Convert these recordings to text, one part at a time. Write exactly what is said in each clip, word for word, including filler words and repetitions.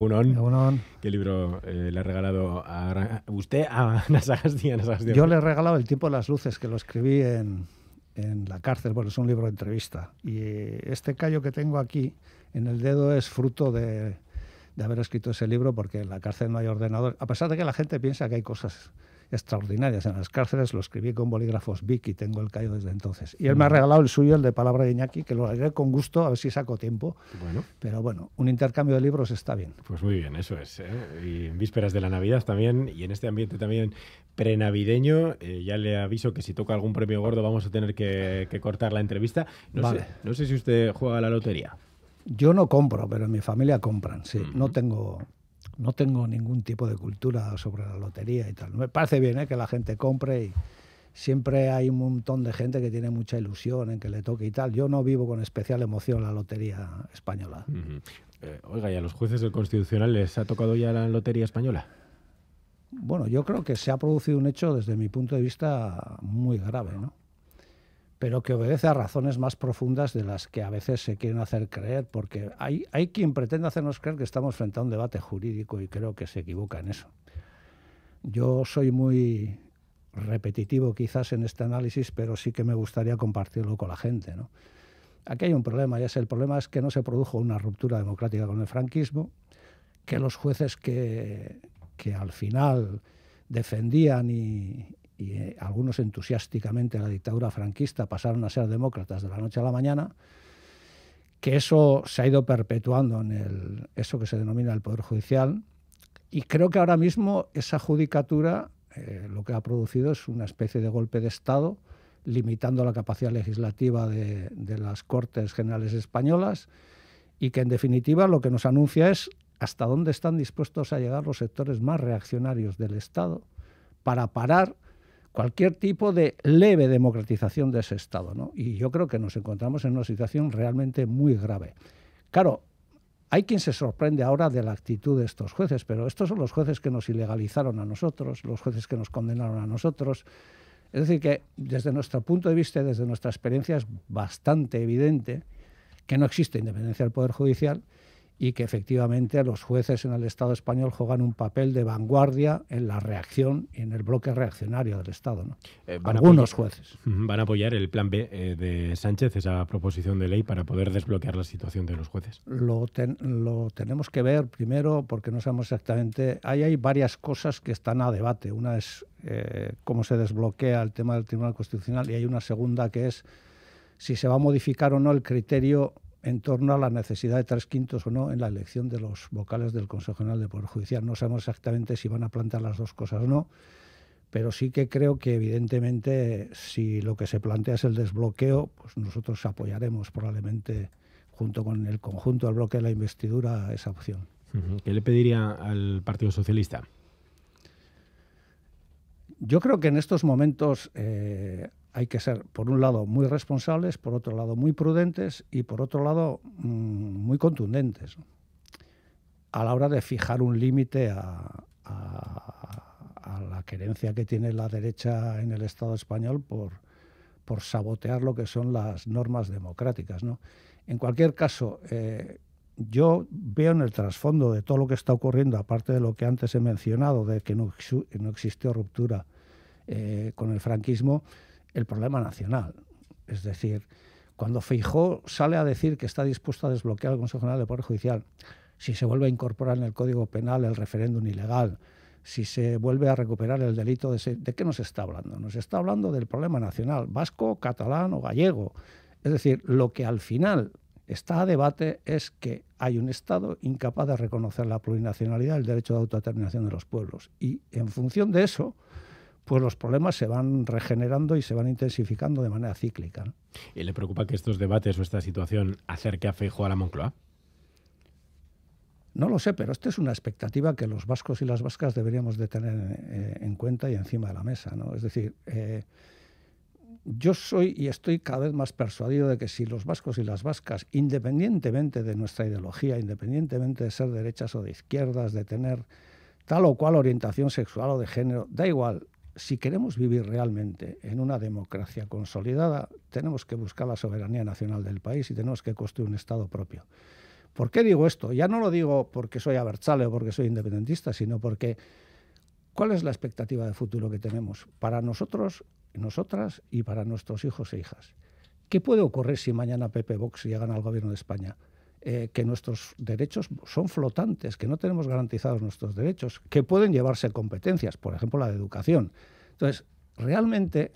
Egunon. ¿Qué libro eh, le ha regalado a usted a Anasagasti? Yo le he regalado El tiempo de las luces, que lo escribí en, en la cárcel, porque es un libro de entrevista. Y este callo que tengo aquí en el dedo es fruto de, de haber escrito ese libro, porque en la cárcel no hay ordenador. A pesar de que la gente piensa que hay cosas extraordinarias en las cárceles, lo escribí con bolígrafos Vicky, tengo el callo desde entonces. Y él me ha regalado el suyo, el de Palabra de Iñaki, que lo haré con gusto, a ver si saco tiempo. Bueno. Pero bueno, un intercambio de libros está bien. Pues muy bien, eso es, ¿eh? Y en vísperas de la Navidad también, y en este ambiente también prenavideño, eh, ya le aviso que si toca algún premio gordo vamos a tener que, que cortar la entrevista. No, vale. sé, no sé si usted juega a la lotería. Yo no compro, pero en mi familia compran, sí. Mm-hmm. No tengo... No tengo ningún tipo de cultura sobre la lotería y tal. Me parece bien, ¿eh?, que la gente compre, y siempre hay un montón de gente que tiene mucha ilusión en que le toque y tal. Yo no vivo con especial emoción la lotería española. Uh-huh. eh, oiga, ¿y a los jueces del Constitucional les ha tocado ya la lotería española? Bueno, yo creo que se ha producido un hecho, desde mi punto de vista, muy grave, ¿no? Pero que obedece a razones más profundas de las que a veces se quieren hacer creer, porque hay, hay quien pretende hacernos creer que estamos frente a un debate jurídico, y creo que se equivoca en eso. Yo soy muy repetitivo quizás en este análisis, pero sí que me gustaría compartirlo con la gente, ¿no? Aquí hay un problema, y es el problema es que no se produjo una ruptura democrática con el franquismo, que los jueces que, que al final defendían y... y eh, algunos entusiásticamente la dictadura franquista pasaron a ser demócratas de la noche a la mañana, que eso se ha ido perpetuando en el, eso que se denomina el Poder Judicial, y creo que ahora mismo esa judicatura eh, lo que ha producido es una especie de golpe de Estado, limitando la capacidad legislativa de, de las Cortes Generales Españolas, y que en definitiva lo que nos anuncia es hasta dónde están dispuestos a llegar los sectores más reaccionarios del Estado para parar cualquier tipo de leve democratización de ese Estado, ¿no? Y yo creo que nos encontramos en una situación realmente muy grave. Claro, hay quien se sorprende ahora de la actitud de estos jueces, pero estos son los jueces que nos ilegalizaron a nosotros, los jueces que nos condenaron a nosotros. Es decir, que desde nuestro punto de vista, desde nuestra experiencia, es bastante evidente que no existe independencia del Poder Judicial, y que efectivamente los jueces en el Estado español juegan un papel de vanguardia en la reacción, en el bloque reaccionario del Estado, ¿no? Eh, Algunos apoyar, jueces. ¿Van a apoyar el plan B eh, de Sánchez, esa proposición de ley, para poder desbloquear la situación de los jueces? Lo, ten, lo tenemos que ver primero, porque no sabemos exactamente... Ahí hay varias cosas que están a debate. Una es eh, cómo se desbloquea el tema del Tribunal Constitucional, y hay una segunda que es si se va a modificar o no el criterio en torno a la necesidad de tres quintos o no en la elección de los vocales del Consejo General del Poder Judicial. No sabemos exactamente si van a plantear las dos cosas o no, pero sí que creo que evidentemente si lo que se plantea es el desbloqueo, pues nosotros apoyaremos probablemente junto con el conjunto del bloque de la investidura esa opción. ¿Qué le pediría al Partido Socialista? Yo creo que en estos momentos... Eh, hay que ser, por un lado, muy responsables, por otro lado, muy prudentes y, por otro lado, muy contundentes a la hora de fijar un límite a, a, a la querencia que tiene la derecha en el Estado español por, por sabotear lo que son las normas democráticas, ¿no? En cualquier caso, eh, yo veo en el trasfondo de todo lo que está ocurriendo, aparte de lo que antes he mencionado, de que no, no existió ruptura eh, con el franquismo, el problema nacional. Es decir, cuando Feijóo sale a decir que está dispuesto a desbloquear el Consejo General del Poder Judicial, si se vuelve a incorporar en el Código Penal el referéndum ilegal, si se vuelve a recuperar el delito de... Se... ¿De qué nos está hablando? Nos está hablando del problema nacional, vasco, catalán o gallego. Es decir, lo que al final está a debate es que hay un Estado incapaz de reconocer la plurinacionalidad, el derecho de autodeterminación de los pueblos. Y en función de eso, pues los problemas se van regenerando y se van intensificando de manera cíclica, ¿no? ¿Y le preocupa que estos debates o esta situación acerque a Feijóo a la Moncloa? No lo sé, pero esta es una expectativa que los vascos y las vascas deberíamos de tener eh, en cuenta y encima de la mesa, ¿no? Es decir, eh, yo soy y estoy cada vez más persuadido de que si los vascos y las vascas, independientemente de nuestra ideología, independientemente de ser derechas o de izquierdas, de tener tal o cual orientación sexual o de género, da igual, si queremos vivir realmente en una democracia consolidada, tenemos que buscar la soberanía nacional del país y tenemos que construir un Estado propio. ¿Por qué digo esto? Ya no lo digo porque soy abertzale o porque soy independentista, sino porque ¿cuál es la expectativa de futuro que tenemos para nosotros, nosotras y para nuestros hijos e hijas? ¿Qué puede ocurrir si mañana P P Vox llegan al gobierno de España? Eh, que nuestros derechos son flotantes, que no tenemos garantizados nuestros derechos, que pueden llevarse competencias, por ejemplo, la de educación. Entonces, realmente,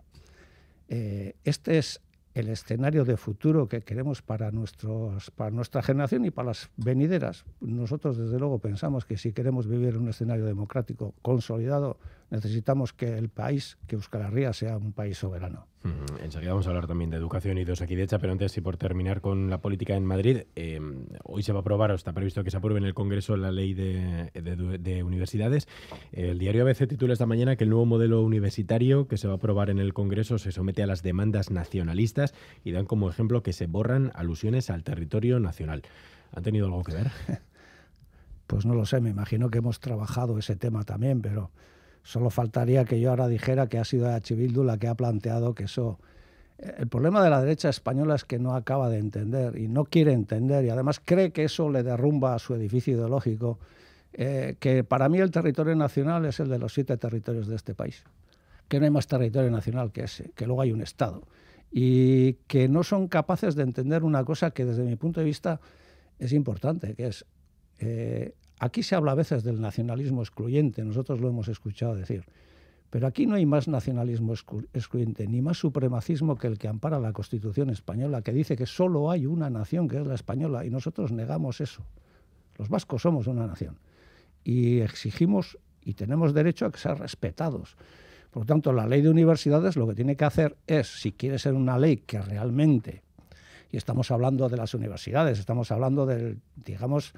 eh, este es el escenario de futuro que queremos para, nuestros, para nuestra generación y para las venideras. Nosotros, desde luego, pensamos que si queremos vivir en un escenario democrático consolidado, necesitamos que el país, que Euskal Herria, sea un país soberano. Mm-hmm. Enseguida vamos a hablar también de educación y de Osakidetza, pero antes, y por terminar con la política en Madrid, eh, hoy se va a aprobar, o está previsto que se apruebe en el Congreso, la ley de, de, de universidades. El diario A B C titula esta mañana que el nuevo modelo universitario que se va a aprobar en el Congreso se somete a las demandas nacionalistas y dan como ejemplo que se borran alusiones al territorio nacional. ¿Han tenido algo que ver? Pues no lo sé, me imagino que hemos trabajado ese tema también, pero solo faltaría que yo ahora dijera que ha sido E H Bildu la que ha planteado que eso... El problema de la derecha española es que no acaba de entender y no quiere entender, y además cree que eso le derrumba a su edificio ideológico, eh, que para mí el territorio nacional es el de los siete territorios de este país, que no hay más territorio nacional que ese, que luego hay un Estado, y que no son capaces de entender una cosa que desde mi punto de vista es importante, que es... Eh, Aquí se habla a veces del nacionalismo excluyente, nosotros lo hemos escuchado decir, pero aquí no hay más nacionalismo excluyente ni más supremacismo que el que ampara la Constitución española, que dice que solo hay una nación, que es la española, y nosotros negamos eso. Los vascos somos una nación y exigimos y tenemos derecho a ser respetados. Por lo tanto, la ley de universidades lo que tiene que hacer es, si quiere ser una ley que realmente, y estamos hablando de las universidades, estamos hablando del, digamos,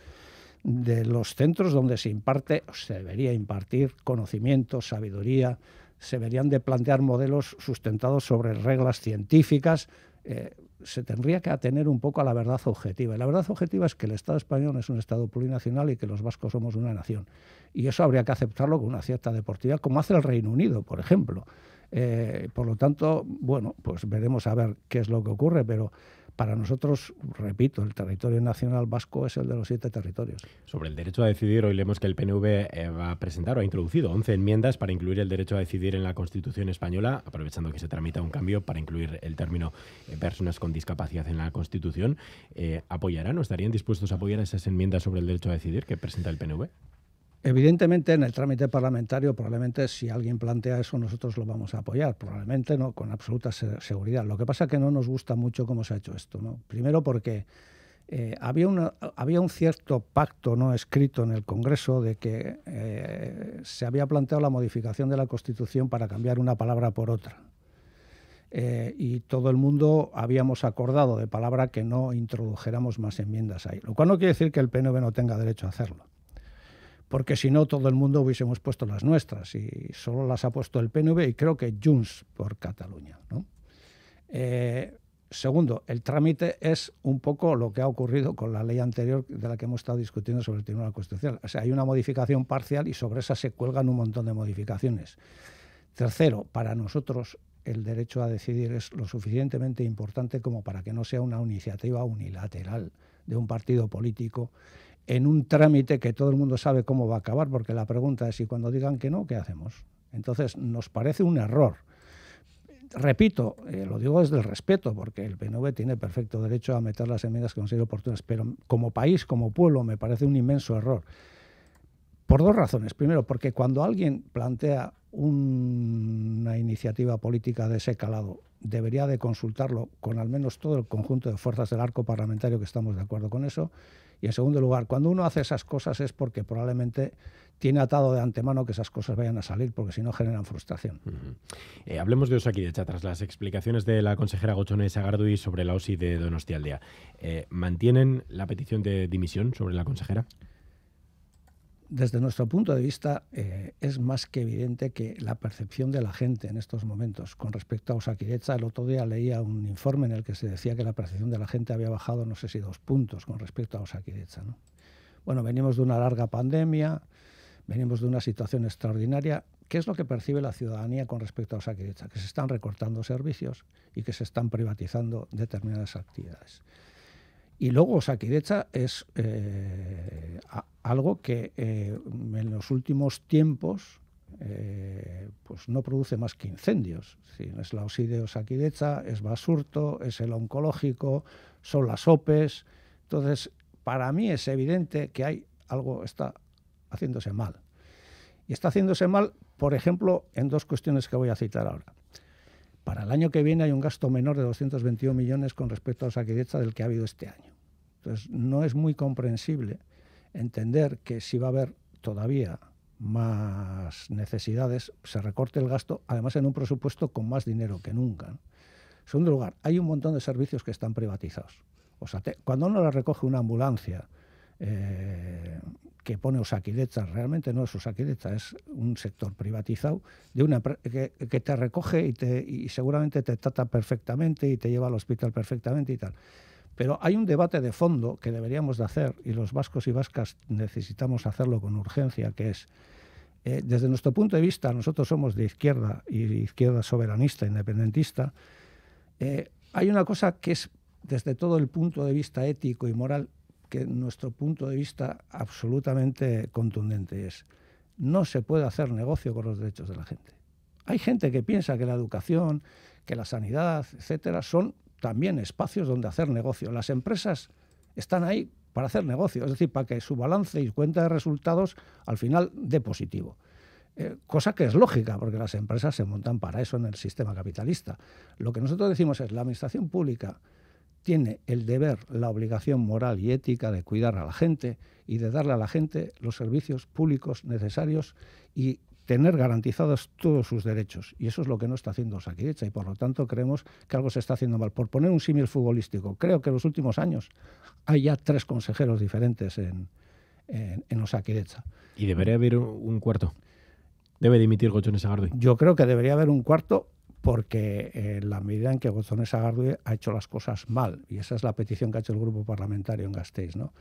de los centros donde se imparte, se debería impartir conocimiento, sabiduría, se deberían de plantear modelos sustentados sobre reglas científicas, eh, se tendría que atener un poco a la verdad objetiva. Y la verdad objetiva es que el Estado español es un Estado plurinacional y que los vascos somos una nación. Y eso habría que aceptarlo con una cierta deportividad, como hace el Reino Unido, por ejemplo. Eh, por lo tanto, bueno, pues veremos a ver qué es lo que ocurre, pero... Para nosotros, repito, el territorio nacional vasco es el de los siete territorios. Sobre el derecho a decidir, hoy leemos que el P N V va a presentar o ha introducido once enmiendas para incluir el derecho a decidir en la Constitución española, aprovechando que se tramita un cambio para incluir el término eh, personas con discapacidad en la Constitución. Eh, ¿Apoyarán o estarían dispuestos a apoyar esas enmiendas sobre el derecho a decidir que presenta el P N V? Evidentemente, en el trámite parlamentario, probablemente si alguien plantea eso, nosotros lo vamos a apoyar. Probablemente no, con absoluta seguridad. Lo que pasa es que no nos gusta mucho cómo se ha hecho esto, ¿no? Primero porque eh, había, una, había un cierto pacto no escrito en el Congreso de que eh, se había planteado la modificación de la Constitución para cambiar una palabra por otra. Eh, y todo el mundo habíamos acordado de palabra que no introdujéramos más enmiendas ahí. Lo cual no quiere decir que el P N V no tenga derecho a hacerlo, porque si no, todo el mundo hubiésemos puesto las nuestras, y solo las ha puesto el P N V y creo que Junts por Cataluña, ¿no? Eh, segundo, el trámite es un poco lo que ha ocurrido con la ley anterior de la que hemos estado discutiendo sobre el Tribunal Constitucional. O sea, hay una modificación parcial y sobre esa se cuelgan un montón de modificaciones. Tercero, para nosotros el derecho a decidir es lo suficientemente importante como para que no sea una iniciativa unilateral de un partido político en un trámite que todo el mundo sabe cómo va a acabar, porque la pregunta es si cuando digan que no, ¿qué hacemos? Entonces, nos parece un error. Repito, eh, lo digo desde el respeto, porque el P N V tiene perfecto derecho a meter las enmiendas que considere oportunas, pero como país, como pueblo, me parece un inmenso error. Por dos razones. Primero, porque cuando alguien plantea un, una iniciativa política de ese calado, debería de consultarlo con al menos todo el conjunto de fuerzas del arco parlamentario que estamos de acuerdo con eso. Y en segundo lugar, cuando uno hace esas cosas es porque probablemente tiene atado de antemano que esas cosas vayan a salir, porque si no generan frustración. Uh-huh. eh, hablemos de Osakidetza. Tras las explicaciones de la consejera Gotzone Sagardui sobre la O S I de Donostialdea, eh, ¿mantienen la petición de dimisión sobre la consejera? Desde nuestro punto de vista, eh, es más que evidente que la percepción de la gente en estos momentos con respecto a Osakidetza, el otro día leía un informe en el que se decía que la percepción de la gente había bajado, no sé si dos puntos con respecto a Osakidetza, ¿no? Bueno, venimos de una larga pandemia, venimos de una situación extraordinaria. ¿Qué es lo que percibe la ciudadanía con respecto a Osakidetza? Que se están recortando servicios y que se están privatizando determinadas actividades. Y luego Osakidetza es eh, a, algo que eh, en los últimos tiempos eh, pues no produce más que incendios. Sí, es la O S I de Osakidetza, es Basurto, es el oncológico, son las O P Es. Entonces, para mí es evidente que hay algo está haciéndose mal. Y está haciéndose mal, por ejemplo, en dos cuestiones que voy a citar ahora. Para el año que viene hay un gasto menor de doscientos veintiuno millones con respecto a Osakidetza del que ha habido este año. Entonces, no es muy comprensible entender que si va a haber todavía más necesidades, se recorte el gasto, además en un presupuesto con más dinero que nunca, ¿no? En segundo lugar, hay un montón de servicios que están privatizados. O sea, te, cuando uno la recoge una ambulancia eh, que pone Osakidetza, realmente no es Osakidetza, es un sector privatizado de una que, que te recoge y, te, y seguramente te trata perfectamente y te lleva al hospital perfectamente y tal. Pero hay un debate de fondo que deberíamos de hacer y los vascos y vascas necesitamos hacerlo con urgencia, que es, eh, desde nuestro punto de vista, nosotros somos de izquierda y de izquierda soberanista, independentista, eh, hay una cosa que es, desde todo el punto de vista ético y moral, que nuestro punto de vista absolutamente contundente es: no se puede hacer negocio con los derechos de la gente. Hay gente que piensa que la educación, que la sanidad, etcétera, son también espacios donde hacer negocio. Las empresas están ahí para hacer negocio, es decir, para que su balance y cuenta de resultados al final dé positivo. Eh, cosa que es lógica, porque las empresas se montan para eso en el sistema capitalista. Lo que nosotros decimos es: la administración pública tiene el deber, la obligación moral y ética de cuidar a la gente y de darle a la gente los servicios públicos necesarios y tener garantizados todos sus derechos. Y eso es lo que no está haciendo Osakidetza y, por lo tanto, creemos que algo se está haciendo mal. Por poner un símil futbolístico, creo que en los últimos años hay ya tres consejeros diferentes en, en, en Osakidetza. ¿Y debería haber un cuarto? ¿Debe dimitir Gotzone Sagardui? Yo creo que debería haber un cuarto, porque eh, la medida en que Gotzone Sagardui ha hecho las cosas mal, y esa es la petición que ha hecho el grupo parlamentario en Gasteiz, ¿no?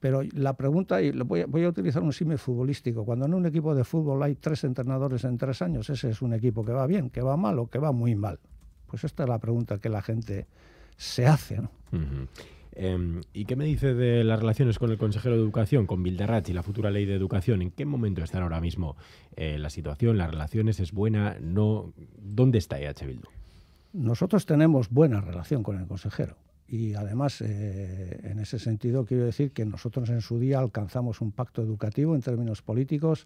Pero la pregunta, y voy a, voy a utilizar un símil futbolístico, cuando en un equipo de fútbol hay tres entrenadores en tres años, ese es un equipo que va bien, que va mal o que va muy mal. Pues esta es la pregunta que la gente se hace, ¿no? Uh-huh. eh, ¿Y qué me dice de las relaciones con el consejero de Educación, con Bildarratz y la futura ley de educación? ¿En qué momento están ahora mismo eh, la situación, las relaciones? ¿Es buena? ¿No? ¿Dónde está E H Bildu? Nosotros tenemos buena relación con el consejero. Y además, eh, en ese sentido, quiero decir que nosotros en su día alcanzamos un pacto educativo en términos políticos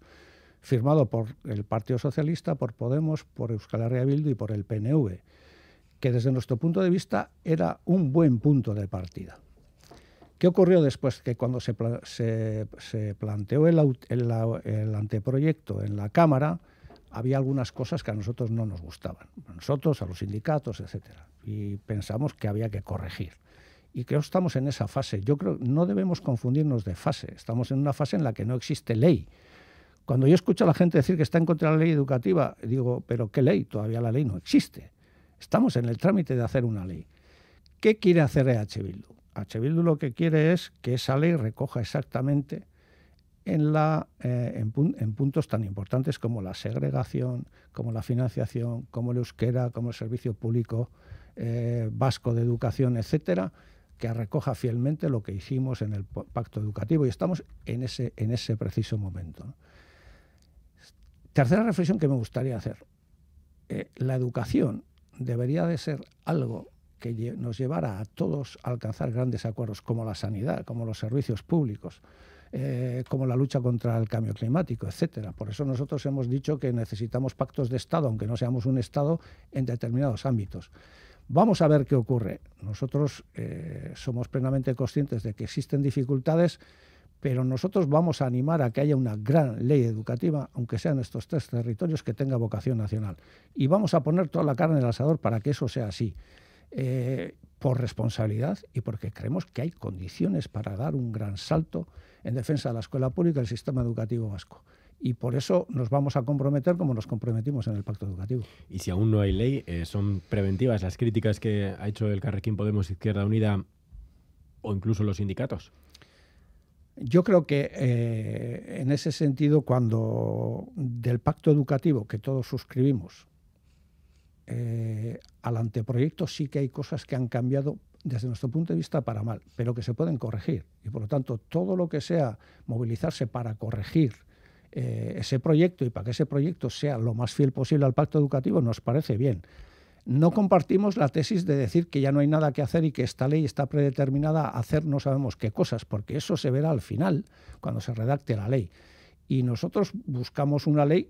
firmado por el Partido Socialista, por Podemos, por Euskal Herria Bildu y por el P N V, que desde nuestro punto de vista era un buen punto de partida. ¿Qué ocurrió después? Que cuando se, pla se, se planteó el, el, el anteproyecto en la Cámara, había algunas cosas que a nosotros no nos gustaban, a nosotros, a los sindicatos, etcétera, y pensamos que había que corregir. Y creo que estamos en esa fase. Yo creo que no debemos confundirnos de fase. Estamos en una fase en la que no existe ley. Cuando yo escucho a la gente decir que está en contra de la ley educativa, digo, ¿pero qué ley? Todavía la ley no existe. Estamos en el trámite de hacer una ley. ¿Qué quiere hacer E H Bildu? E H Bildu lo que quiere es que esa ley recoja exactamente En, la, eh, en, pun en puntos tan importantes como la segregación, como la financiación, como el euskera, como el servicio público eh, vasco de educación, etcétera, que recoja fielmente lo que hicimos en el pacto educativo, y estamos en ese, en ese preciso momento, ¿no? Tercera reflexión que me gustaría hacer. Eh, la educación debería de ser algo que lle nos llevara a todos a alcanzar grandes acuerdos, como la sanidad, como los servicios públicos, Eh, como la lucha contra el cambio climático, etcétera. Por eso nosotros hemos dicho que necesitamos pactos de Estado, aunque no seamos un Estado, en determinados ámbitos. Vamos a ver qué ocurre. Nosotros eh, somos plenamente conscientes de que existen dificultades, pero nosotros vamos a animar a que haya una gran ley educativa, aunque sean estos tres territorios, que tenga vocación nacional. Y vamos a poner toda la carne en el asador para que eso sea así. Eh, por responsabilidad y porque creemos que hay condiciones para dar un gran salto en defensa de la escuela pública y el sistema educativo vasco. Y por eso nos vamos a comprometer como nos comprometimos en el pacto educativo. Y si aún no hay ley, eh, ¿son preventivas las críticas que ha hecho el Carrequín Podemos, Izquierda Unida o incluso los sindicatos? Yo creo que eh, en ese sentido, cuando del pacto educativo que todos suscribimos, Eh, al anteproyecto sí que hay cosas que han cambiado desde nuestro punto de vista, para mal, pero que se pueden corregir. Y por lo tanto, todo lo que sea movilizarse para corregir eh, ese proyecto y para que ese proyecto sea lo más fiel posible al pacto educativo, nos parece bien. No compartimos la tesis de decir que ya no hay nada que hacer y que esta ley está predeterminada a hacer no sabemos qué cosas, porque eso se verá al final, cuando se redacte la ley. Y nosotros buscamos una ley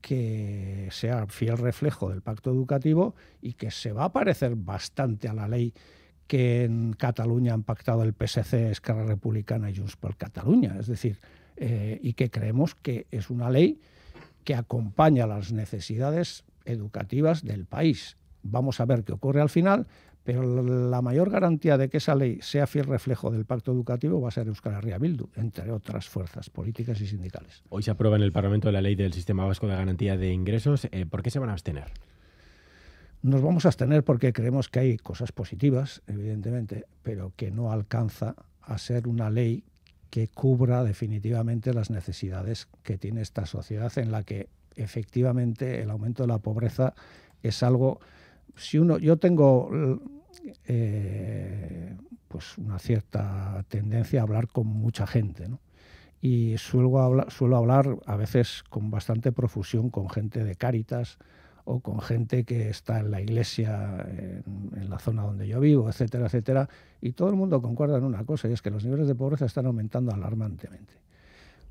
que sea fiel reflejo del pacto educativo y que se va a parecer bastante a la ley que en Cataluña han pactado el P S C, Esquerra Republicana y Junts por Cataluña. Es decir, eh, y que creemos que es una ley que acompaña las necesidades educativas del país. Vamos a ver qué ocurre al final, pero la mayor garantía de que esa ley sea fiel reflejo del pacto educativo va a ser Euskal Herria Bildu, entre otras fuerzas políticas y sindicales. Hoy se aprueba en el Parlamento la ley del Sistema Vasco de Garantía de Ingresos. Eh, ¿Por qué se van a abstener? Nos vamos a abstener porque creemos que hay cosas positivas, evidentemente, pero que no alcanza a ser una ley que cubra definitivamente las necesidades que tiene esta sociedad, en la que efectivamente el aumento de la pobreza es algo... Si uno, yo tengo eh, pues una cierta tendencia a hablar con mucha gente, ¿no? Y suelo hablar, suelo hablar a veces con bastante profusión con gente de Cáritas o con gente que está en la iglesia en, en la zona donde yo vivo, etcétera, etcétera, y todo el mundo concuerda en una cosa, y es que los niveles de pobreza están aumentando alarmantemente.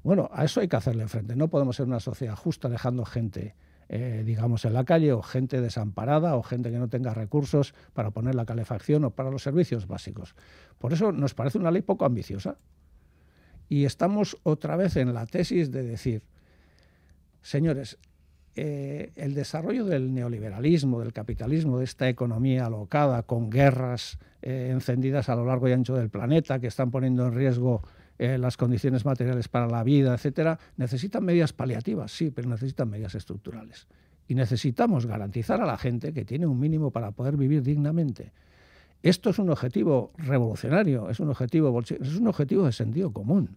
Bueno, a eso hay que hacerle frente. No podemos ser una sociedad justa dejando gente... Eh, digamos, en la calle, o gente desamparada, o gente que no tenga recursos para poner la calefacción o para los servicios básicos. Por eso nos parece una ley poco ambiciosa. Y estamos otra vez en la tesis de decir, señores, eh, el desarrollo del neoliberalismo, del capitalismo, de esta economía alocada, con guerras eh, encendidas a lo largo y ancho del planeta, que están poniendo en riesgo... Eh, las condiciones materiales para la vida, etcétera, necesitan medidas paliativas, sí, pero necesitan medidas estructurales. Y necesitamos garantizar a la gente que tiene un mínimo para poder vivir dignamente. Esto es un objetivo revolucionario, es un objetivo, es un objetivo de sentido común.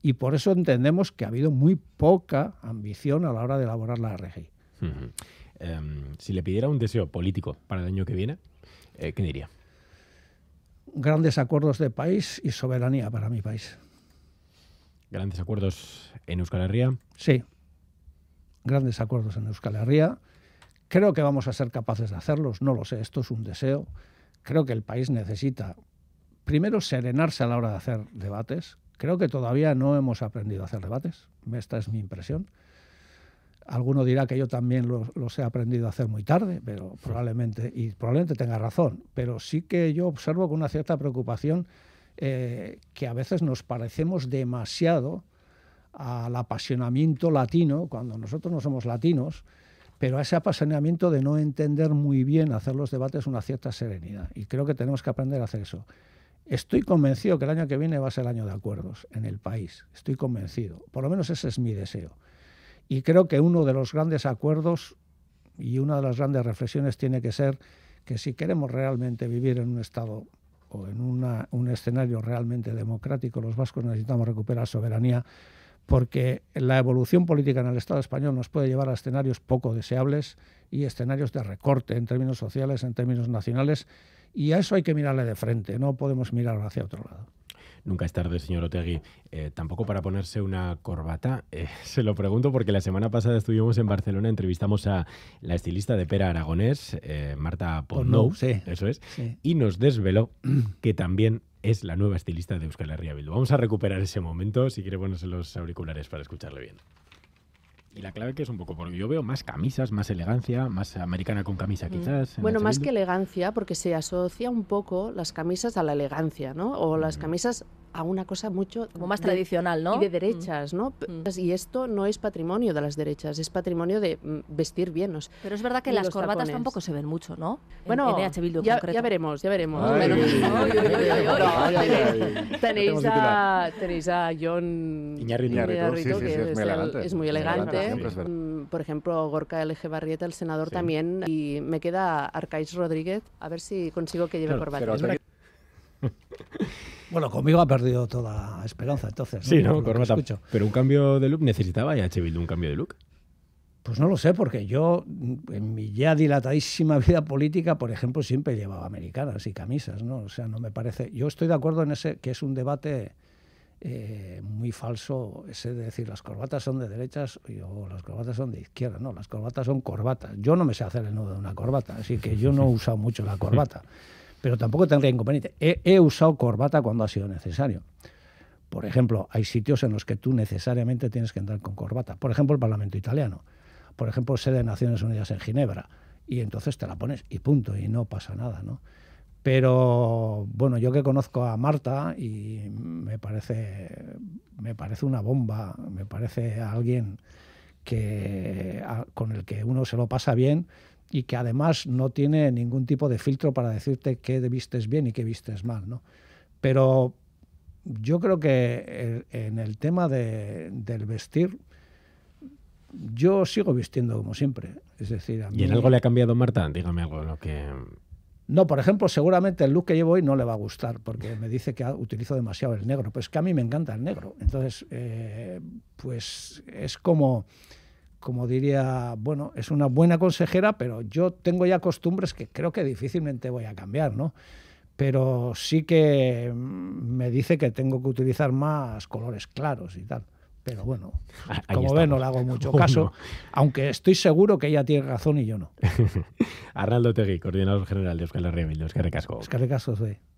Y por eso entendemos que ha habido muy poca ambición a la hora de elaborar la R G I. Uh-huh. um, si le pidiera un deseo político para el año que viene, eh, ¿qué diría? Grandes acuerdos de país y soberanía para mi país. ¿Grandes acuerdos en Euskal Herria? Sí, grandes acuerdos en Euskal Herria. Creo que vamos a ser capaces de hacerlos, no lo sé, esto es un deseo. Creo que el país necesita, primero, serenarse a la hora de hacer debates. Creo que todavía no hemos aprendido a hacer debates, esta es mi impresión. Alguno dirá que yo también los, los he aprendido a hacer muy tarde, pero probablemente, y probablemente tenga razón, pero sí que yo observo con una cierta preocupación Eh, que a veces nos parecemos demasiado al apasionamiento latino, cuando nosotros no somos latinos, pero a ese apasionamiento de no entender muy bien hacer los debates una cierta serenidad. Y creo que tenemos que aprender a hacer eso. Estoy convencido que el año que viene va a ser el año de acuerdos en el país. Estoy convencido. Por lo menos ese es mi deseo. Y creo que uno de los grandes acuerdos y una de las grandes reflexiones tiene que ser que si queremos realmente vivir en un estado o en una, un escenario realmente democrático, los vascos necesitamos recuperar soberanía, porque la evolución política en el Estado español nos puede llevar a escenarios poco deseables y escenarios de recorte en términos sociales, en términos nacionales, y a eso hay que mirarle de frente, no podemos mirar hacia otro lado. Nunca es tarde, señor Otegi. Eh, tampoco para ponerse una corbata. Eh, se lo pregunto porque la semana pasada estuvimos en Barcelona, entrevistamos a la estilista de Pera Aragonés, eh, Marta Ponnou, sí, eso es, sí. Y nos desveló que también es la nueva estilista de Euskal Herria Bildu. Vamos a recuperar ese momento, si quiere ponerse los auriculares para escucharle bien. Y la clave que es un poco, porque yo veo más camisas, más elegancia, más americana con camisa quizás. Bueno, más que elegancia, porque se asocia un poco las camisas a la elegancia, ¿no? O las camisas a una cosa mucho... Como más de, tradicional, ¿no? Y de derechas, ¿no? Mm. Y esto no es patrimonio de las derechas, es patrimonio de vestir bien. ¿No? Pero es verdad que y las corbatas tacones tampoco se ven mucho, ¿no? Bueno, en, en E H Bildu en ya, ya veremos, ya veremos. Tenéis a, tenéis a John Iñárritu, Iñárritu, sí, sí, que sí, es, es, muy el, es muy elegante. Es muy elegante. ¿Eh? Por ejemplo, Gorka L G Barrieta, el senador, sí, también. Y me queda Arcais Rodríguez, a ver si consigo que lleve claro, corbata. Bueno, conmigo ha perdido toda esperanza, entonces. Sí, no, no corbata. Pero un cambio de look necesitaba E H Bildu, un cambio de look. Pues no lo sé, porque yo en mi ya dilatadísima vida política, por ejemplo, siempre llevaba americanas y camisas, ¿no? O sea, no me parece... Yo estoy de acuerdo en ese que es un debate eh, muy falso, ese de decir las corbatas son de derechas o las corbatas son de izquierda. No, las corbatas son corbatas. Yo no me sé hacer el nudo de una corbata, así que yo no he usado mucho la corbata. Pero tampoco tendría inconveniente. He, he usado corbata cuando ha sido necesario. Por ejemplo, hay sitios en los que tú necesariamente tienes que entrar con corbata. Por ejemplo, el Parlamento italiano. Por ejemplo, sede de Naciones Unidas en Ginebra, y entonces te la pones y punto, y no pasa nada, ¿no? Pero, bueno, yo que conozco a Marta y me parece, me parece una bomba, me parece alguien que, a, con el que uno se lo pasa bien y que además no tiene ningún tipo de filtro para decirte qué vistes bien y qué vistes mal, ¿no? Pero yo creo que el, en el tema de, del vestir... Yo sigo vistiendo como siempre, es decir... A mí... ¿Y en algo le ha cambiado Marta? Dígame algo lo que... No, por ejemplo, seguramente el look que llevo hoy no le va a gustar, porque me dice que utilizo demasiado el negro. Pues que a mí me encanta el negro. Entonces, eh, pues es como, como diría, bueno, es una buena consejera, pero yo tengo ya costumbres que creo que difícilmente voy a cambiar, ¿no? Pero sí que me dice que tengo que utilizar más colores claros y tal. Pero bueno, ahí como ven, no le hago mucho caso, uno. Aunque estoy seguro que ella tiene razón y yo no. Arnaldo Otegi, coordinador general de Euskal Herria Bildu. Eskerrik asko. Eskerrik asko, soy.